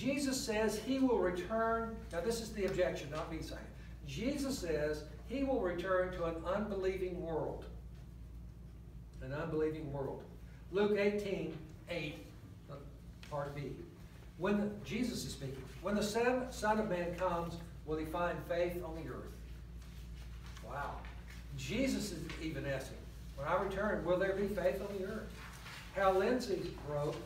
Jesus says he will return. Now this is the objection, not me saying it. Jesus says he will return to an unbelieving world. An unbelieving world. Luke 18:8, part B. Jesus is speaking. When the Son of Man comes, will he find faith on the earth? Wow. Jesus is even asking, when I return, will there be faith on the earth? Hal Lindsay wrote,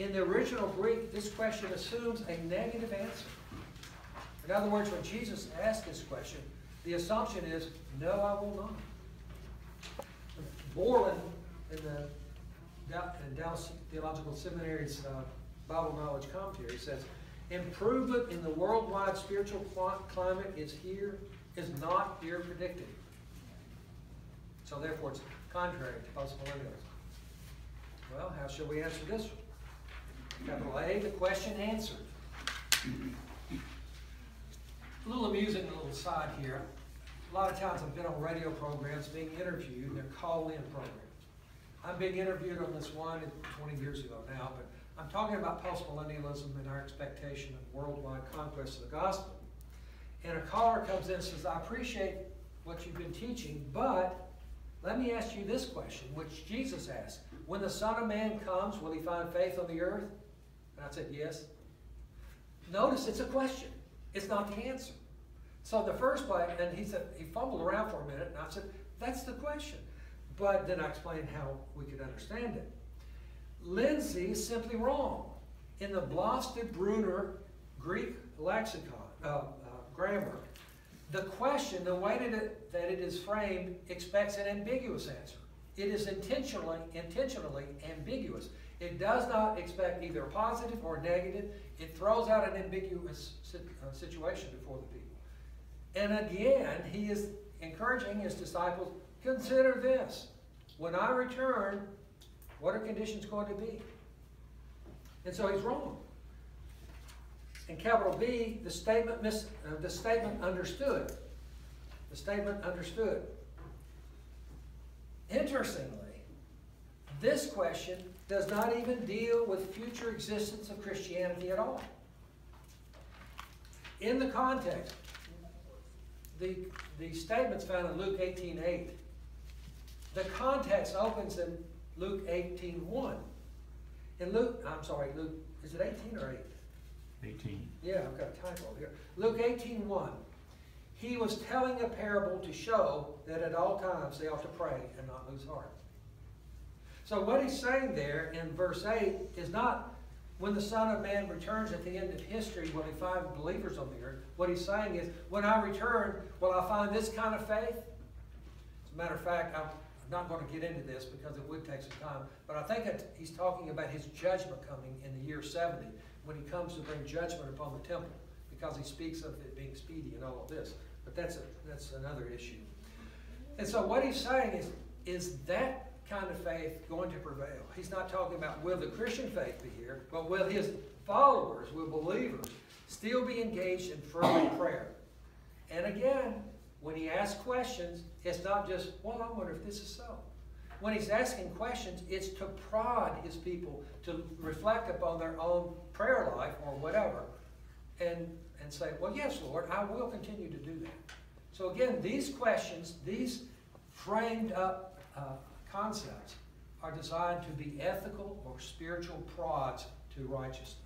in the original Greek, this question assumes a negative answer. In other words, when Jesus asked this question, the assumption is, no, I will not. Borland, in Dallas Theological Seminary's Bible Knowledge Commentary, says, improvement in the worldwide spiritual climate is not here predicted. So therefore, it's contrary to postmillennialism. Well, how shall we answer this one? Capital A, the question answered. A little amusing, a little side here. A lot of times I've been on radio programs being interviewed, and they're call-in programs. I'm being interviewed on this one 20 years ago now, but I'm talking about postmillennialism and our expectation of worldwide conquest of the gospel. And a caller comes in and says, I appreciate what you've been teaching, but let me ask you this question, which Jesus asked. When the Son of Man comes, will he find faith on the earth? And I said, yes. Notice it's a question. It's not the answer. So the first part, and he said, he fumbled around for a minute, and I said, that's the question. But then I explained how we could understand it. Lindsay is simply wrong. In the Blass-Debrunner Greek Lexicon, grammar, the question, the way that it is framed, expects an ambiguous answer. It is intentionally ambiguous. It does not expect either positive or negative. It throws out an ambiguous situation before the people. And again, he is encouraging his disciples, consider this. When I return, what are conditions going to be? And so he's wrong. And capital B, the statement understood. Interestingly, this question does not even deal with future existence of Christianity at all. In the context, the statements found in Luke 18:8, the context opens in Luke 18:1. In Luke, is it 18 or 8? 18. Yeah, I've got a typo here. Luke 18:1. He was telling a parable to show that at all times they ought to pray and not lose heart. So what he's saying there in verse 8 is not when the Son of Man returns at the end of history, will he find believers on the earth? What he's saying is, when I return, will I find this kind of faith? As a matter of fact, I'm not going to get into this because it would take some time, but I think he's talking about his judgment coming in the year 70, when he comes to bring judgment upon the temple, because he speaks of it being speedy and all of this. But that's another issue. And so what he's saying is that kind of faith going to prevail? He's not talking about will the Christian faith be here, but will his followers, will believers, still be engaged in fervent prayer? And again, when he asks questions, it's not just, well, I wonder if this is so. When he's asking questions, it's to prod his people to reflect upon their own prayer life or whatever, and say, well, yes, Lord, I will continue to do that. So again, these questions, these framed up concepts, are designed to be ethical or spiritual prods to righteousness.